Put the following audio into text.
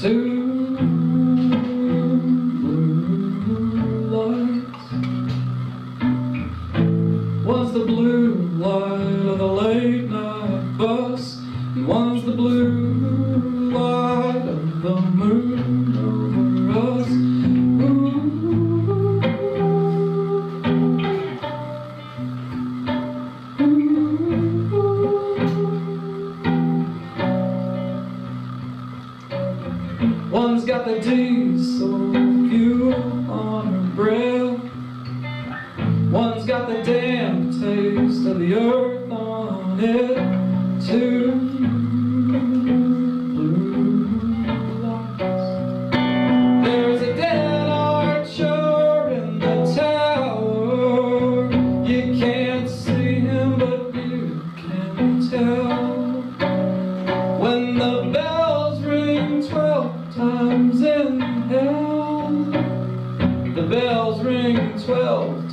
Two blue lights. One's the blue light of the late night bus, and one's the blue light of the moon over us. One's got the diesel fuel on her breath. One's got the damn taste of the earth on it. Two blue lights. There's a dead archer in the tower. You can't see him, but you can tell. When the bells ring 12 times in hell, the bells ring 12.